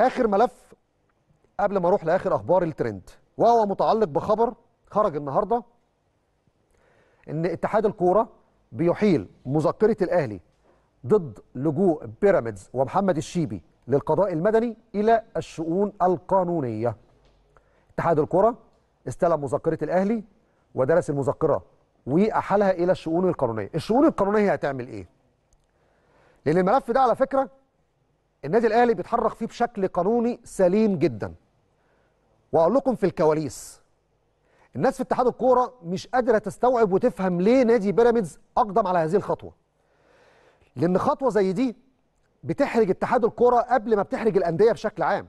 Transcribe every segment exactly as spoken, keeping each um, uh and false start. اخر ملف قبل ما اروح لاخر اخبار الترند، وهو متعلق بخبر خرج النهارده ان اتحاد الكوره بيحيل مذكره الاهلي ضد لجوء بيراميدز ومحمد الشيبي للقضاء المدني الى الشؤون القانونيه. اتحاد الكوره استلم مذكره الاهلي ودرس المذكره واحالها الى الشؤون القانونيه. الشؤون القانونيه هتعمل ايه؟ لان الملف ده على فكره النادي الاهلي بيتحرك فيه بشكل قانوني سليم جدا. واقول لكم في الكواليس، الناس في اتحاد الكوره مش قادره تستوعب وتفهم ليه نادي بيراميدز اقدم على هذه الخطوه. لان خطوه زي دي بتحرج اتحاد الكوره قبل ما بتحرج الانديه بشكل عام.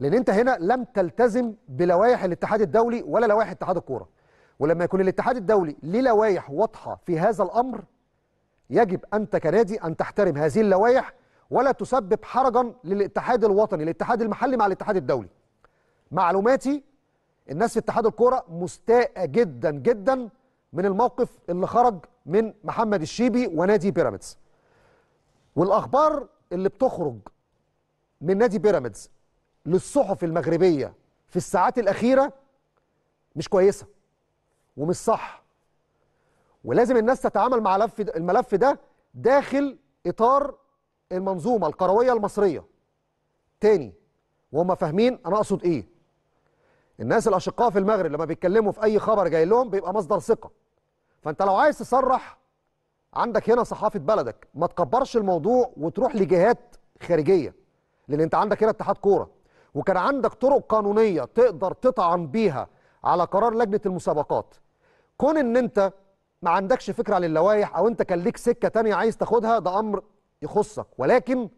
لان انت هنا لم تلتزم بلوائح الاتحاد الدولي ولا لوائح اتحاد الكوره. ولما يكون الاتحاد الدولي ليه لوائح واضحه في هذا الامر، يجب انت كنادي ان تحترم هذه اللوائح ولا تسبب حرجا للاتحاد الوطني، الاتحاد المحلي مع الاتحاد الدولي. معلوماتي الناس في اتحاد الكوره مستاءة جدا جدا من الموقف اللي خرج من محمد الشيبي ونادي بيراميدز. والاخبار اللي بتخرج من نادي بيراميدز للصحف المغربيه في الساعات الاخيره مش كويسه ومش صح. ولازم الناس تتعامل مع الملف ده داخل اطار المنظومه الكرويه المصريه. تاني وهم فاهمين انا اقصد ايه. الناس الاشقاء في المغرب لما بيتكلموا في اي خبر جاي لهم بيبقى مصدر ثقه. فانت لو عايز تصرح عندك هنا صحافه بلدك، ما تكبرش الموضوع وتروح لجهات خارجيه. لان انت عندك هنا اتحاد كوره وكان عندك طرق قانونيه تقدر تطعن بيها على قرار لجنه المسابقات. كون ان انت ما عندكش فكره عن اللوائح او انت كان ليك سكه ثانيه عايز تاخدها ده امر يخصك، ولكن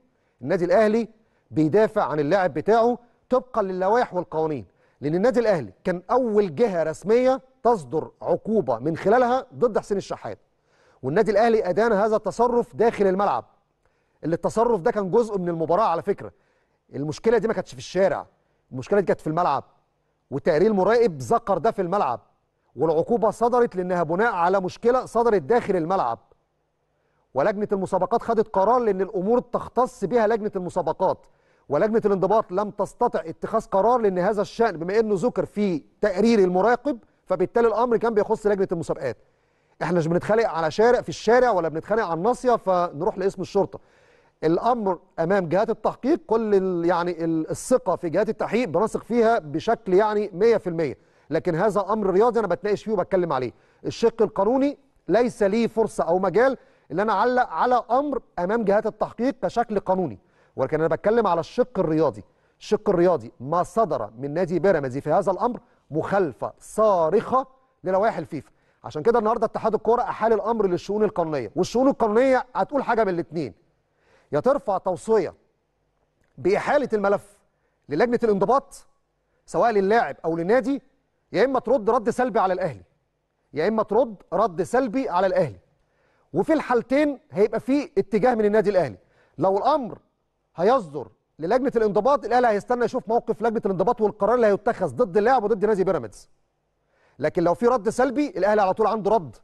النادي الاهلي بيدافع عن اللاعب بتاعه طبقا للوائح والقوانين. لان النادي الاهلي كان اول جهه رسميه تصدر عقوبه من خلالها ضد حسين الشحات، والنادي الاهلي ادان هذا التصرف داخل الملعب. اللي التصرف ده كان جزء من المباراه على فكره. المشكله دي ما كانتش في الشارع، المشكله دي كانت في الملعب، وتقرير مراقب ذكر ده في الملعب، والعقوبه صدرت لانها بناء على مشكله صدرت داخل الملعب. ولجنه المسابقات خدت قرار لان الامور تختص بها لجنه المسابقات، ولجنه الانضباط لم تستطع اتخاذ قرار لان هذا الشان بما انه ذكر في تقرير المراقب فبالتالي الامر كان بيخص لجنه المسابقات. احنا مش بنتخانق على شارع في الشارع ولا بنتخانق على الناصيه فنروح لاسم الشرطه. الامر امام جهات التحقيق، كل ال يعني الثقه في جهات التحقيق بنثق فيها بشكل يعني مية في المية، لكن هذا امر رياضي انا بتناقش فيه وبتكلم عليه. الشق القانوني ليس لي فرصه او مجال ان انا اعلق على امر امام جهات التحقيق كشكل قانوني، ولكن انا بتكلم على الشق الرياضي. الشق الرياضي ما صدر من نادي بيراميدز في هذا الامر مخالفه صارخه للوائح الفيفا. عشان كده النهارده اتحاد الكوره احال الامر للشؤون القانونيه، والشؤون القانونيه هتقول حاجه من الاثنين: يا ترفع توصيه باحاله الملف للجنه الانضباط سواء للاعب او للنادي، يا اما ترد رد سلبي على الاهلي. يا اما ترد رد سلبي على الاهلي. وفي الحالتين هيبقى في اتجاه من النادي الاهلي. لو الامر هيصدر للجنه الانضباط، الاهلي هيستنى يشوف موقف لجنه الانضباط والقرار اللي هيتخذ ضد اللاعب وضد نادي بيراميدز. لكن لو في رد سلبي الاهلي على طول عنده رد،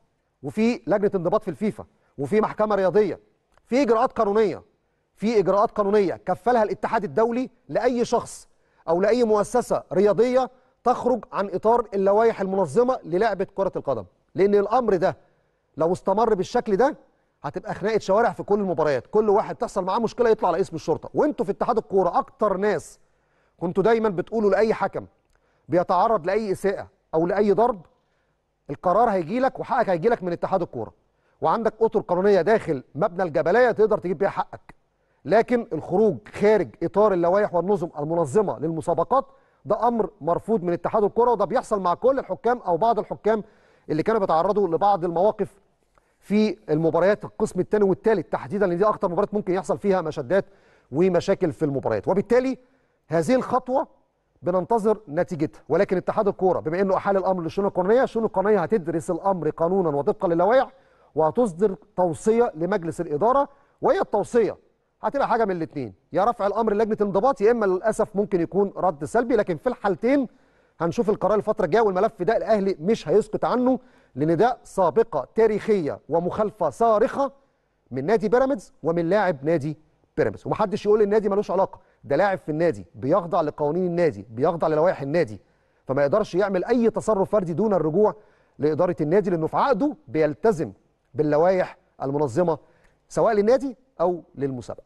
وفي لجنه انضباط في الفيفا، وفي محكمه رياضيه، في اجراءات قانونيه، في اجراءات قانونيه كفلها الاتحاد الدولي لاي شخص او لاي مؤسسه رياضيه تخرج عن اطار اللوائح المنظمه للعبه كره القدم. لان الامر ده لو استمر بالشكل ده هتبقى خناقه شوارع في كل المباريات، كل واحد تحصل معاه مشكله يطلع على اسم الشرطه. وانتوا في اتحاد الكوره اكتر ناس كنتوا دايما بتقولوا لاي حكم بيتعرض لاي اساءه او لاي ضرب القرار هيجي لك وحقك هيجي لك من اتحاد الكوره، وعندك اطر قانونيه داخل مبنى الجبليه تقدر تجيب بيها حقك. لكن الخروج خارج اطار اللوائح والنظم المنظمه للمسابقات ده امر مرفوض من اتحاد الكوره، وده بيحصل مع كل الحكام او بعض الحكام اللي كانوا بيتعرضوا لبعض المواقف في المباريات القسم الثاني والثالث تحديدا، لان دي اكتر مباريات ممكن يحصل فيها مشادات ومشاكل في المباريات. وبالتالي هذه الخطوه بننتظر نتيجتها، ولكن اتحاد الكوره بما انه احال الامر للشؤون القانونيه، الشؤون القانونيه هتدرس الامر قانونا وطبقا للوائح وهتصدر توصيه لمجلس الاداره. وهي التوصيه هتبقى حاجه من الاثنين: يا رفع الامر لجنه الانضباط، يا اما للاسف ممكن يكون رد سلبي. لكن في الحالتين هنشوف القرار الفتره الجايه، والملف ده الاهلي مش هيسقط عنه لان ده سابقه تاريخيه ومخالفه صارخه من نادي بيراميدز ومن لاعب نادي بيراميدز. ومحدش يقول النادي ملوش علاقه، ده لاعب في النادي بيخضع لقوانين النادي، بيخضع للوائح النادي، فما يقدرش يعمل اي تصرف فردي دون الرجوع لاداره النادي، لانه في عقده بيلتزم باللوائح المنظمه سواء للنادي او للمسابقه.